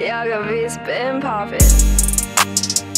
Y'all gonna be spin poppin'.